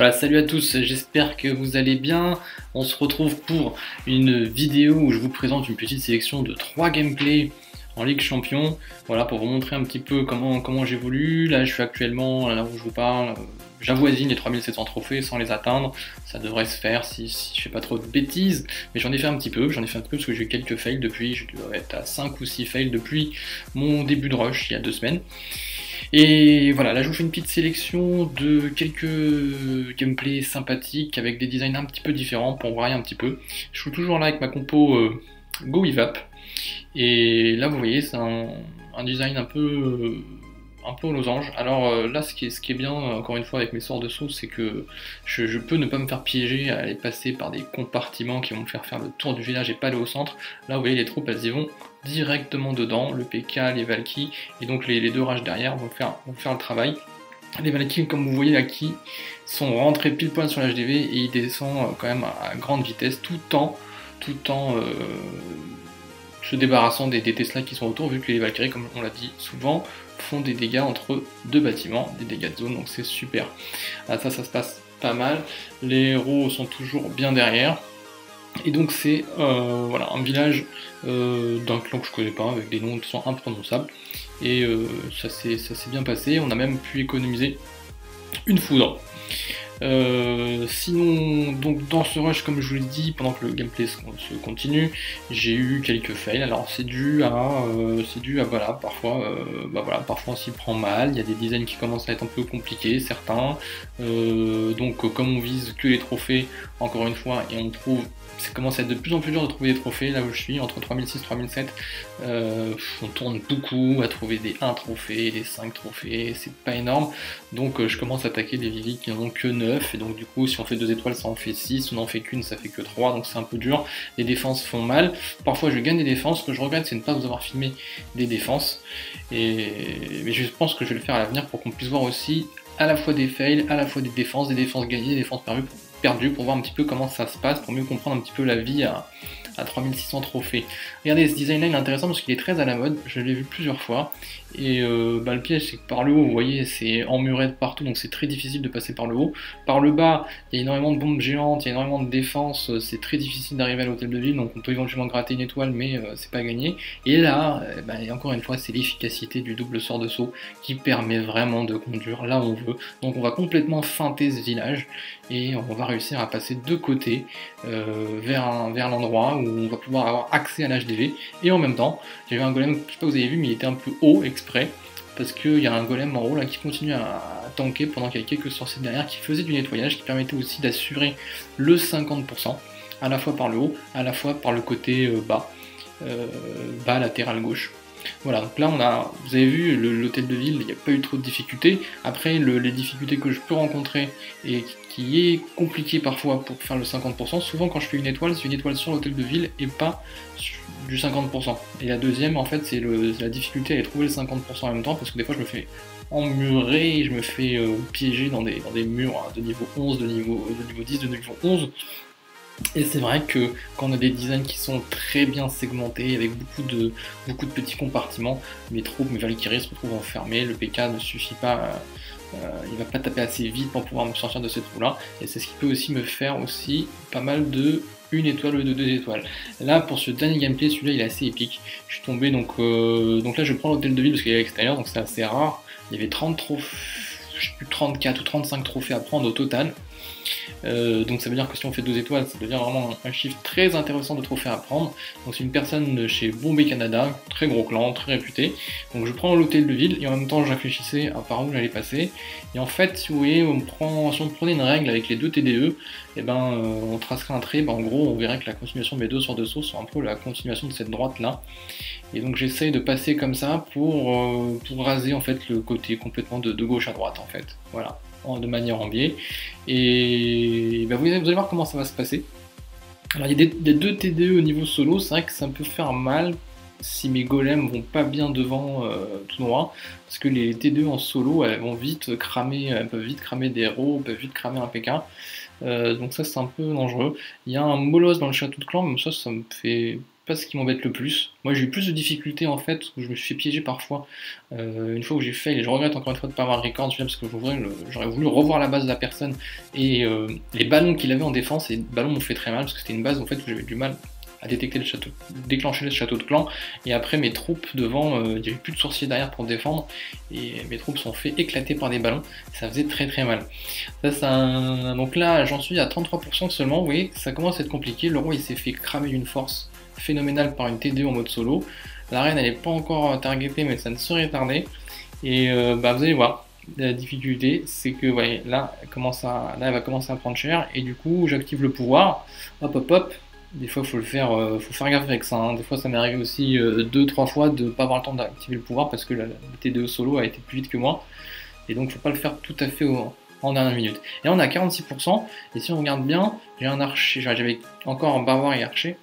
Voilà, salut à tous, j'espère que vous allez bien. On se retrouve pour une vidéo où je vous présente une petite sélection de 3 gameplays en Ligue Champion. Voilà, pour vous montrer un petit peu comment j'évolue. Là, je suis actuellement, là où je vous parle, j'avoisine les 3700 trophées sans les atteindre. Ça devrait se faire si je fais pas trop de bêtises. Mais j'en ai fait un petit peu, parce que j'ai eu quelques fails depuis. Je dois être à 5 ou 6 fails depuis mon début de rush il y a 2 semaines. Et voilà, là je vous fais une petite sélection de quelques gameplays sympathiques avec des designs un petit peu différents pour varier un petit peu. Je suis toujours là avec ma compo GoWeVap. Et là vous voyez, c'est un design un peu aux losanges. Alors là, ce qui est bien, encore une fois, avec mes sorts de sauce, c'est que je peux ne pas me faire piéger à aller passer par des compartiments qui vont me faire le tour du village et pas aller au centre. Là, vous voyez, les troupes, elles y vont directement dedans. Le Pekka, les Valkyries, et donc les deux rages derrière vont faire le travail. Les Valkyries, comme vous voyez, qui sont rentrés pile poil sur l'HDV et ils descendent quand même à grande vitesse tout en se débarrassant des Tesla qui sont autour, vu que les Valkyries, comme on l'a dit souvent, font des dégâts entre 2 bâtiments, des dégâts de zone, donc c'est super. Ah, ça se passe pas mal, les héros sont toujours bien derrière, et donc c'est voilà, un village d'un clan que je connais pas, avec des noms qui sont imprononçables, et ça s'est bien passé. On a même pu économiser une foudre. Sinon, donc dans ce rush, comme je vous l'ai dit, pendant que le gameplay se continue, j'ai eu quelques fails. Alors c'est dû à voilà, parfois on s'y prend mal. Il y a des designs qui commencent à être un peu compliqués, certains. Donc comme on vise que les trophées, encore une fois, et on trouve, ça commence à être de plus en plus dur de trouver des trophées. Là où je suis, entre 3006 et 3007, on tourne beaucoup à trouver des 1 trophée, des 5 trophées, c'est pas énorme. Donc je commence à attaquer des villes qui n'en ont que 9, et donc du coup, si on fait 2 étoiles, ça en fait 6, si on en fait qu'une, ça fait que 3, donc c'est un peu dur. Les défenses font mal, parfois je gagne des défenses. Ce que je regrette, c'est de ne pas vous avoir filmé des défenses, mais je pense que je vais le faire à l'avenir pour qu'on puisse voir aussi à la fois des fails, à la fois des défenses gagnées, des défenses perdues, pour voir un petit peu comment ça se passe, pour mieux comprendre un petit peu la vie à 3600 trophées. Regardez, ce design là il est intéressant parce qu'il est très à la mode, je l'ai vu plusieurs fois, et le piège, c'est que par le haut, vous voyez, c'est emmuré de partout, donc c'est très difficile de passer par le haut. Par le bas, il y a énormément de bombes géantes, il y a énormément de défenses, c'est très difficile d'arriver à l'hôtel de ville, donc on peut éventuellement gratter une étoile, mais c'est pas gagné. Et là, encore une fois, c'est l'efficacité du double sort de saut qui permet vraiment de conduire là où on veut. Donc on va complètement feinter ce village, et on va réussir à passer de côté vers l'endroit où on va pouvoir avoir accès à l'HDV. Et en même temps, j'ai vu un golem, je sais pas si vous avez vu, mais il était un peu haut exprès, parce qu'il y a un golem en haut là qui continue à tanker pendant qu'il y a quelques sorciers derrière qui faisaient du nettoyage, qui permettait aussi d'assurer le 50%, à la fois par le haut, à la fois par le côté bas latéral gauche. Voilà, donc là vous avez vu, l'hôtel de ville, il n'y a pas eu trop de difficultés. Après, les difficultés que je peux rencontrer et qui est compliqué parfois pour faire le 50%, souvent quand je fais une étoile, c'est une étoile sur l'hôtel de ville et pas du 50%. Et la deuxième, en fait, c'est la difficulté à aller trouver le 50% en même temps, parce que des fois je me fais emmurer et je me fais piéger dans des murs hein, de niveau 11, de niveau 10, de niveau 11. Et c'est vrai que quand on a des designs qui sont très bien segmentés, avec beaucoup de petits compartiments, mes troupes, mes Valkyries se retrouvent enfermées, le PK ne suffit pas, il va pas taper assez vite pour pouvoir me sortir de ces trous là, et c'est ce qui peut aussi me faire aussi pas mal de 1 étoile ou de 2 étoiles. Là, pour ce dernier gameplay, celui-là il est assez épique. Je suis tombé, donc là je prends l'hôtel de ville parce qu'il est à l'extérieur, donc c'est assez rare. Il y avait 30 trophées, je sais plus, 34 ou 35 trophées à prendre au total. Donc ça veut dire que si on fait 2 étoiles, ça devient vraiment un chiffre très intéressant de trophées à prendre. Donc c'est une personne de chez Bombay Canada, très gros clan, très réputé. Donc je prends l'hôtel de ville et en même temps je réfléchissais à par où j'allais passer. Et en fait, si vous voyez, si on prenait une règle avec les 2 TDE, et on tracerait un trait, en gros on verrait que la continuation de mes 2 sorts de sauce sont un peu la continuation de cette droite là. Et donc j'essaye de passer comme ça pour raser en fait le côté complètement de gauche à droite en fait. Voilà, de manière en biais, et vous allez voir comment ça va se passer. Alors il y a des 2 TDE au niveau solo, c'est vrai que ça peut faire mal si mes golems vont pas bien devant tout droit, parce que les TDE en solo, elles vont vite cramer, elles peuvent vite cramer des héros, peuvent vite cramer un PK, donc ça c'est un peu dangereux. Il y a un Molosse dans le château de clan, mais ça me fait pas ce qui m'embête le plus. Moi j'ai eu plus de difficultés en fait, où je me suis fait piéger parfois, une fois où j'ai fait, et je regrette encore une fois de ne pas avoir record, parce que j'aurais voulu revoir la base de la personne, et les ballons qu'il avait en défense, et les ballons m'ont fait très mal, parce que c'était une base en fait où j'avais du mal à détecter le château, déclencher le château de clan, et après mes troupes devant, il n'y avait plus de sorciers derrière pour défendre, et mes troupes sont fait éclater par des ballons, ça faisait très très mal. Ça, c'est un... Donc là j'en suis à 33% seulement, vous voyez, ça commence à être compliqué, le roi il s'est fait cramer d'une force phénoménale par une TD en mode solo, la reine elle n'est pas encore targetée mais ça ne saurait tarder, et bah, vous allez voir. La difficulté, c'est que ouais, là, elle va commencer à prendre cher, et du coup j'active le pouvoir, hop hop hop. Des fois, faut faire gaffe avec ça. Hein. Des fois, ça m'est arrivé aussi 2-3 fois de ne pas avoir le temps d'activer le pouvoir parce que la T2 solo a été plus vite que moi. Et donc, faut pas le faire tout à fait en dernière minute. Et là, on a 46%. Et si on regarde bien, j'ai un archer. J'avais encore un barbare et archer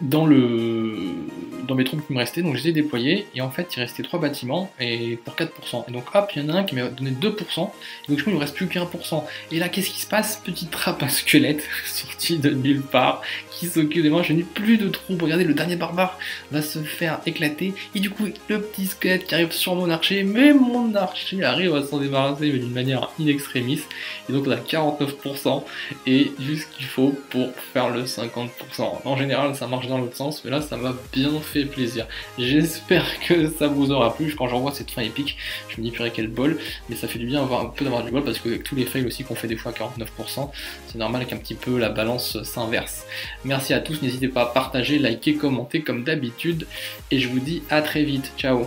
dans mes troupes qui me restaient. Donc, je les ai déployés. Et en fait, il restait 3 bâtiments et pour 4%. Et donc, hop, il y en a un qui m'a donné 2%. Et donc, du coup, il ne me reste plus qu'un 1%. Et là, qu'est-ce qui se passe? Petite trappe à squelette sortie de nulle part. Qui s'occupe des mains, je n'ai plus de troupes. Regardez, le dernier barbare va se faire éclater. Et du coup, le petit squelette qui arrive sur mon archer, mais mon archer arrive à s'en débarrasser, mais d'une manière in extremis. Et donc, on a 49% et juste ce qu'il faut pour faire le 50%. En général, ça marche dans l'autre sens, mais là, ça m'a bien fait plaisir. J'espère que ça vous aura plu. Quand j'en vois cette fin épique, je me dis purée quel bol, mais ça fait du bien d'avoir du bol parce que avec tous les fails aussi qu'on fait des fois à 49%, c'est normal qu'un petit peu la balance s'inverse. Merci à tous, n'hésitez pas à partager, liker, commenter comme d'habitude et je vous dis à très vite, ciao.